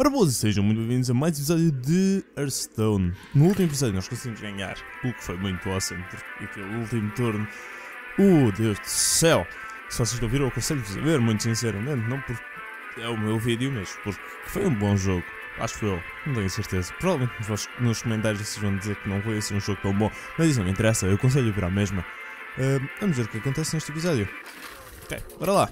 Ora, boas, sejam muito bem-vindos a mais um episódio de Hearthstone. No último episódio nós conseguimos ganhar, o que foi muito awesome, porque aquele último turno... Deus do céu! Se vocês não viram, eu aconselho-vos a ver, muito sinceramente, não porque é o meu vídeo, mas porque foi um bom jogo. Acho que foi eu, não tenho certeza. Provavelmente nos comentários vocês vão dizer que não foi assim um jogo tão bom, mas isso não me interessa, eu aconselho para a mesma. Vamos ver o que acontece neste episódio. Ok, bora lá!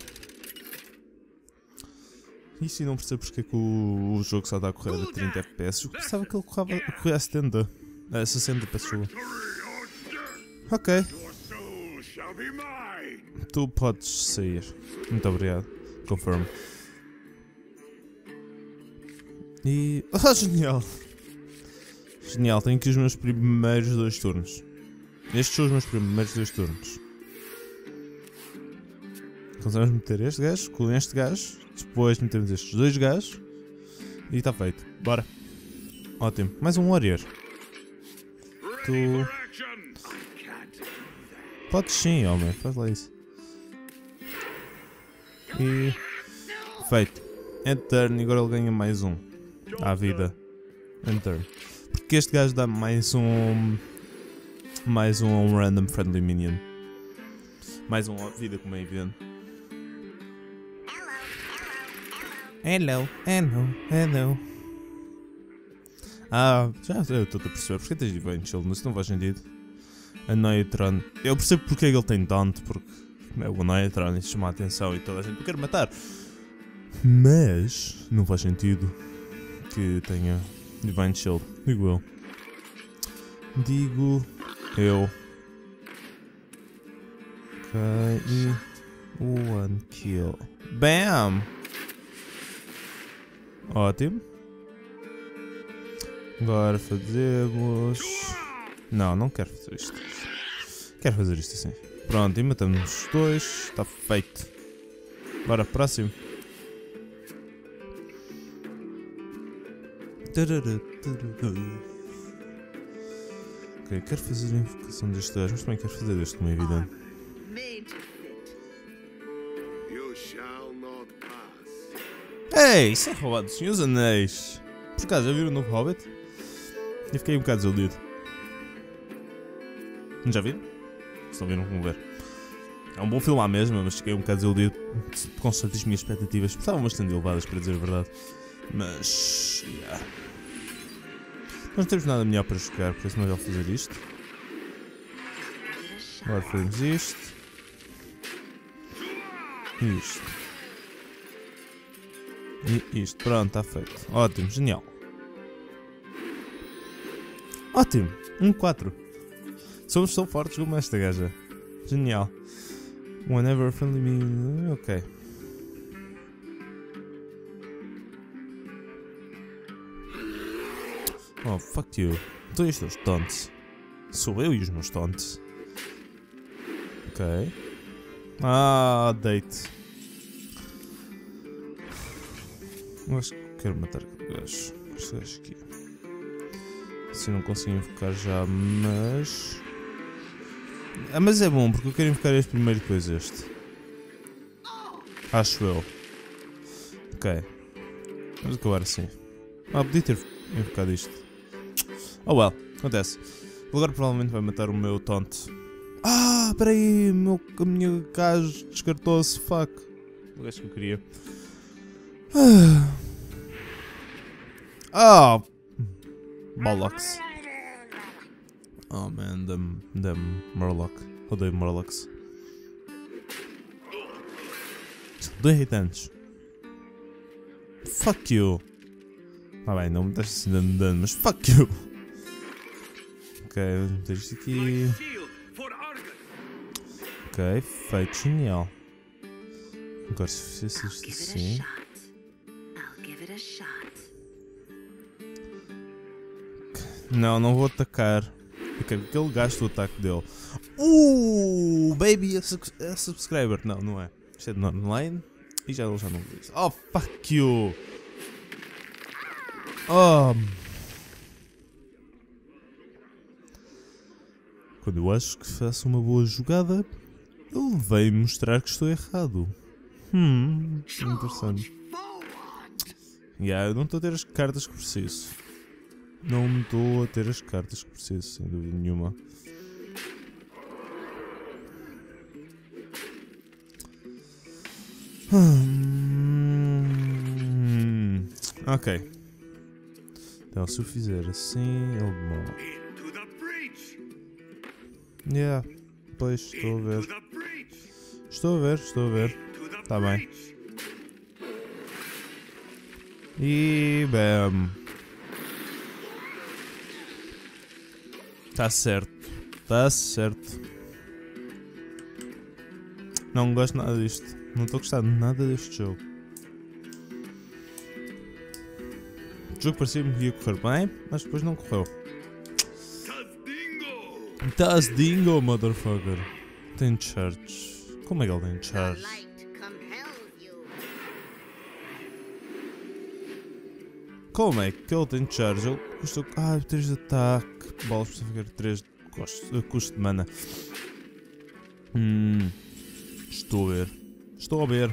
E se não percebo porque é que o jogo só dá a correr a 30 FPS, eu pensava que ele corria a 70, a 60 pessoas. Ok. Tu podes sair. Muito obrigado. Confirm. E... Ah, genial! Genial, tenho aqui os meus primeiros dois turnos. Estes são os meus primeiros dois turnos. Conseguimos meter este gajo com este gajo. Depois metemos estes dois gajos. E está feito. Bora. Ótimo. Mais um warrior. Tu... Podes sim, homem. Faz lá isso. E... Feito. End turn. E agora ele ganha mais um. À vida. End turn. Porque este gajo dá mais um... Mais um random friendly minion. Mais um à vida, como é evidente. Hello, hello, hello. Ah, já estou a perceber porque tens Divine Shield, mas isso não faz sentido. Annoytron. Eu percebo porque ele tem tanto, porque é o Annoytron, isso chama a atenção e toda a gente o quer matar. Mas não faz sentido que tenha Divine Shield, digo eu. Ok, e... One kill. BAM! Ótimo. Agora fazemos... Não, não quero fazer isto. Quero fazer isto assim. Pronto, e matamos os dois. Está feito. Bora, próximo. Ok, quero fazer a invocação destes dois, mas também quero fazer este como é evidente. Ei, isso é roubado dos Senhores Anéis. Por acaso, já viram o novo Hobbit? Eu fiquei um bocado desiludido. Não já viram? Se não viram, vão ver. É um bom filme à mesma, mas fiquei um bocado desiludido. Com certeza as minhas expectativas estavam bastante elevadas, para dizer a verdade. Mas... Yeah. Nós não temos nada melhor para jogar, por isso não é melhor fazer isto. Agora fazemos isto. E isto. E isto, pronto, está feito. Ótimo, genial. Ótimo, 1-4. Somos tão fortes como esta gaja. Genial. Whenever friendly me... Ok. Oh, fuck you. Tu e os teus tontes. Sou eu e os meus tontes. Ok. Ah, date. Acho que quero matar este gajo aqui. Se não consigo invocar já, mas... Ah, mas é bom, porque eu quero invocar este primeiro e depois este. Acho eu. Ok. Vamos acabar assim. Ah, podia ter invocado isto. Oh well, acontece. Agora provavelmente vai matar o meu tonto. Ah, peraí, a minha gajo descartou-se, fuck. O gajo que eu queria. Oh, Morlocks. Oh man, them Morlock. Odeio Morlocks. Dois irritantes. Fuck you. Ah bem, não me deixes assim dando dano, mas fuck you. Ok, vou meter isto aqui. Ok, feito, genial. Agora se fizesse isto assim. Não, não vou atacar. Eu quero que ele gaste o ataque dele. Baby, é subscriber. Não, não é. Isto é de online. E já ele já não diz. Oh, fuck you. Oh. Quando eu acho que faço uma boa jogada, ele veio mostrar que estou errado. Interessante. Eu não estou a ter as cartas que preciso. Não estou a ter as cartas que preciso, sem dúvida nenhuma. Ok. Então, se eu fizer assim, ele morre. Pois, estou a ver. Estou a ver. Está bem. E bam. Está certo. Não gosto nada disto. Não estou a gostar nada deste jogo. O jogo parecia-me que ia correr bem, mas depois não correu. Das dingo, motherfucker. Tem charge. Como é que ele tem charge? Ele custa... 3 de ataque. Balas para ficar 3 de custo de mana. Estou a ver.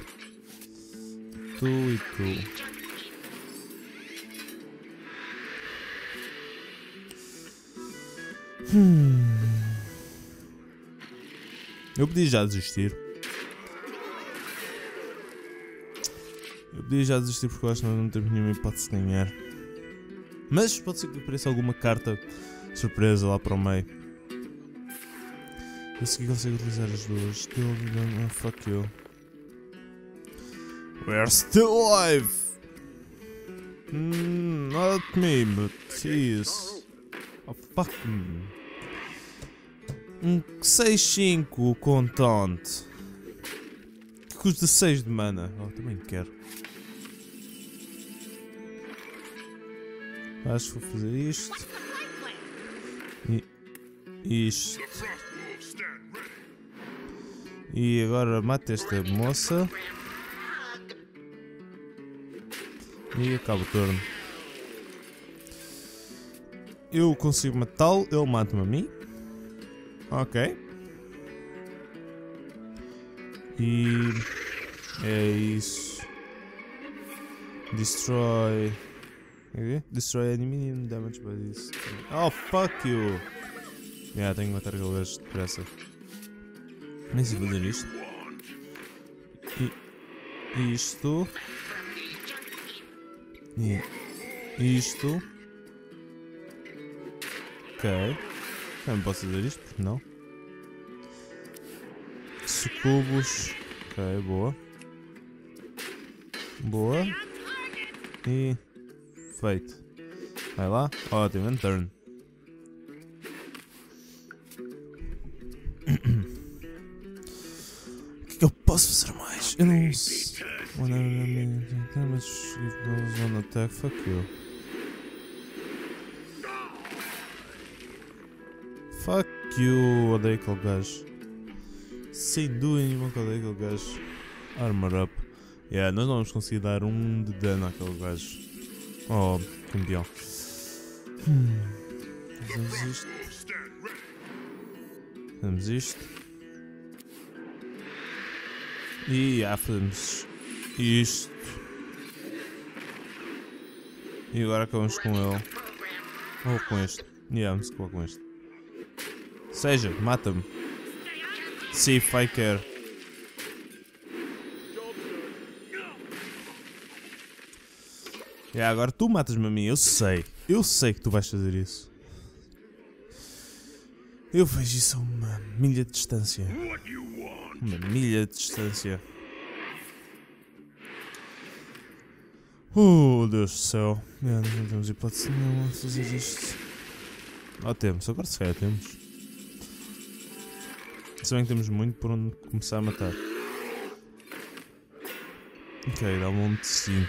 Tu e tu. Eu podia já desistir porque eu acho que nós não temos nenhuma hipótese de ganhar. Mas pode ser que apareça alguma carta surpresa lá para o meio. Eu sei que consigo utilizar as duas. Fuck you. We're still alive! Not me, but jeez. Oh fuck me. 6-5 contante. Que custa 6 de mana. Também quero. Acho que vou fazer isto. E isto. E agora mata esta moça. E acaba o turno. Eu consigo matá-lo, ele mata-me a mim. Ok. E... é isso. Destroy... okay. Destroy enemy minimum damage by this. Oh, fuck you! Tenho que matar galvejos depressa. Nem sei fazer isto. E isto... e isto... ok, também posso fazer isto, porque não? Sucubos, ok, boa, e feito, vai lá, ótimo, and turn. O que é que eu posso fazer mais? Eu não sei, mas one attack, fuck you. Fuck you, odeio aquele gajo. Sem dúvida nenhuma que odeio aquele gajo. Armor up. Nós não vamos conseguir dar um de dano àquele gajo. Oh, campeão. Fazemos isto. E fazemos isto. E agora acabamos com ele. Ou com este. Vamos acabar com este. Seja, mata-me. See if I care. Agora tu matas-me a mim, eu sei que tu vais fazer isso. Eu vejo isso a uma milha de distância. Deus do céu. Não temos hipótese nenhuma de fazer isto. Temos, agora se calhar temos. Se bem que temos muito por onde começar a matar. Ok, dá um monte de 5.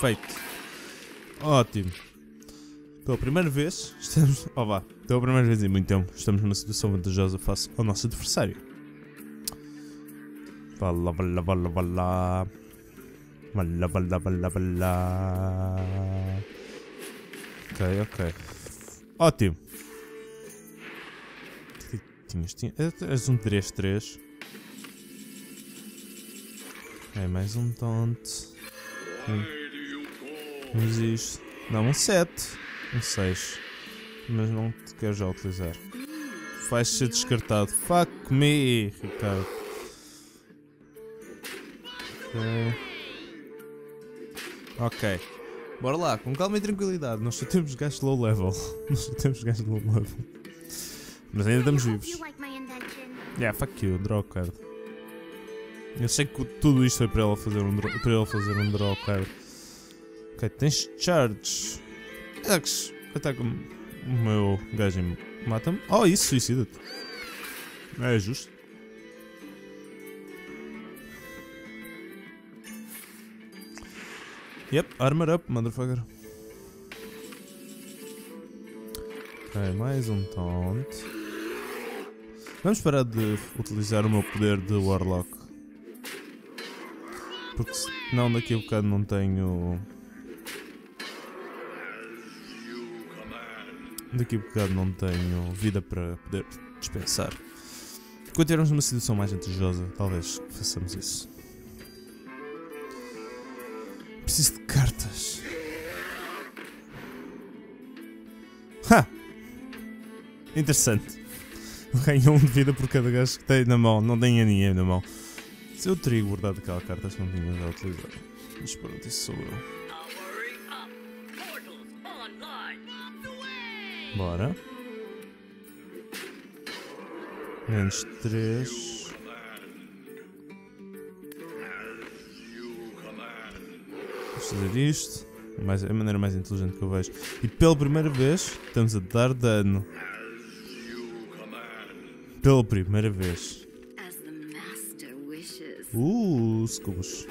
Feito. Ótimo. Pela primeira vez, estamos... pela primeira vez em muito tempo, estamos numa situação vantajosa face ao nosso adversário. Vá lá. Ok. Ótimo. És um 3-3. É mais um taunt. Vamos isto. Não, um 7. Um 6. Mas não te quero já utilizar. Vais ser descartado. Fuck me, Ricardo. Ok. Bora lá, com calma e tranquilidade. Nós só temos gajos low level. Mas ainda estamos vivos. Yeah, fuck you, draw card. Eu sei que tudo isto foi para ele fazer um draw, card. Ok, tens charge. Ataca-me. O meu gajo mata-me. Oh, isso, suicida-te. É justo. Yep, armor up, motherfucker. Ok, mais um taunt. Vamos parar de utilizar o meu poder de Warlock. Porque senão daqui a bocado não tenho... vida para poder dispensar. Quando tivermos uma situação mais vantajosa, talvez façamos isso. Preciso de cartas. Ha! Interessante. Ganho 1 de vida por cada gajo que tem na mão. Não tenho ninguém na mão. Se eu teria guardado aquela carta, acho que não tinha já utilizado. Mas pronto, isso sou eu. Bora. Menos 3. Vamos fazer isto. É a maneira mais inteligente que eu vejo. E pela primeira vez estamos a dar dano. Pela primeira vez. Scubos.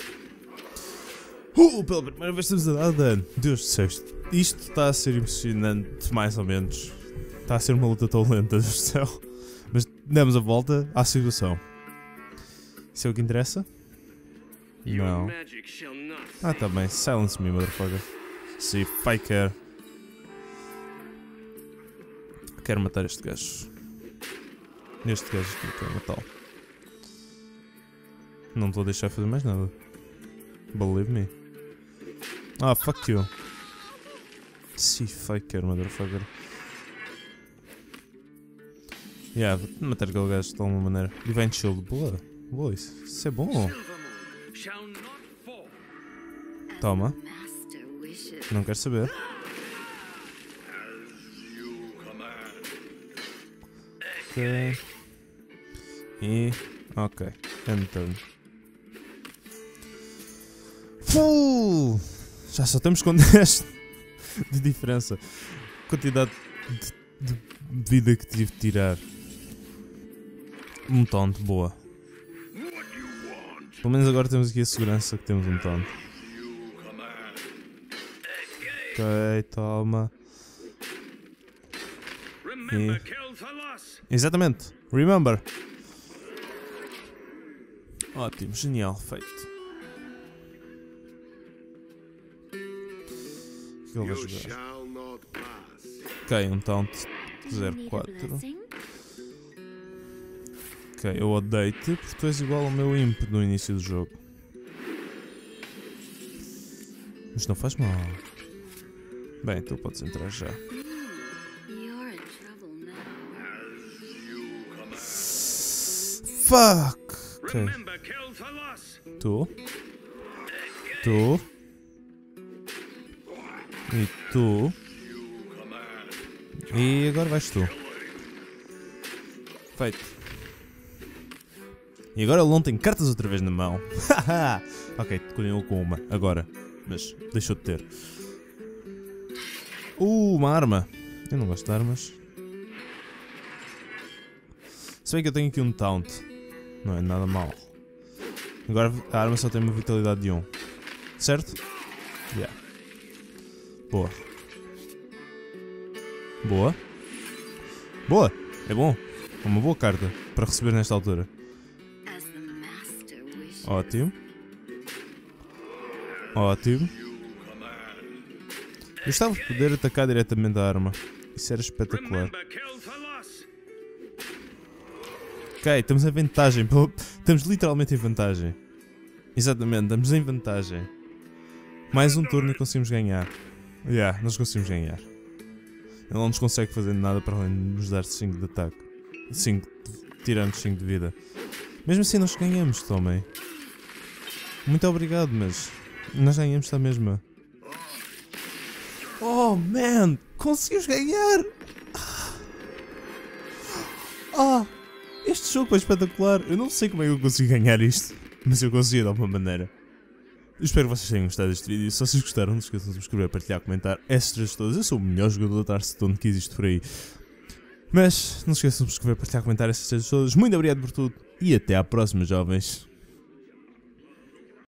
Pela primeira vez estamos a dar dano. Deus do céu. Isto está a ser impressionante, mais ou menos. Está a ser uma luta tão lenta, Deus do céu. Mas damos a volta à situação. Isso é o que interessa? Não. Ah, tá bem. Silence me, motherfucker. See, I care. Quero matar este gajo. Este gajo aqui, quero matá-lo. Não te vou deixar fazer mais nada. Believe me. Ah, fuck you. Se faker, motherfucker. Yeah, vou matar aquele gajo de alguma maneira. Divine Shield, boa. Boa, isso é bom. Toma. Não quero saber. Ok. E... ok. End turn. Full! Já só estamos com 10. De diferença. Quantidade de vida que tive de tirar. Um taunt, boa. Pelo menos agora temos aqui a segurança que temos um taunt. Ok, toma. E... exatamente. Remember. Ótimo, genial, feito. Ok, um taunt 04. Ok, eu odeio-te porque tu és igual ao meu imp no início do jogo. Mas não faz mal. Bem, então podes entrar já. Fuck! Ok. Tu. E tu. E agora vais tu. Feito. E agora ele não tem cartas outra vez na mão. Ok, continuou com uma agora. Mas deixou de ter. Uma arma. Eu não gosto de armas. Se bem que eu tenho aqui um taunt. Não é nada mal. Agora a arma só tem uma vitalidade de 1. Certo? Yeah. Boa. Boa. Boa. É bom. Uma boa carta para receber nesta altura. Ótimo. Ótimo. Eu gostava de poder atacar diretamente a arma. Isso era espetacular. Ok, estamos em vantagem. Estamos literalmente em vantagem. Exatamente, estamos em vantagem. Mais um turno e conseguimos ganhar. Nós conseguimos ganhar. Ele não nos consegue fazer nada para além de nos dar 5 de ataque. 5, tirando 5 de vida. Mesmo assim nós ganhamos, Tomei. Muito obrigado, mas... nós ganhamos da mesma. Oh, man! Conseguimos ganhar! Ah! Este jogo foi espetacular! Eu não sei como é que eu consigo ganhar isto, mas eu consegui de alguma maneira. Eu espero que vocês tenham gostado deste vídeo. Se vocês gostaram, não se esqueçam de subscrever, partilhar, comentar. Essas três todas. Eu sou o melhor jogador da Hearthstone que existe por aí. Mas não se esqueçam de subscrever, partilhar, comentar. Essas três todas. Muito obrigado por tudo. E até à próxima, jovens.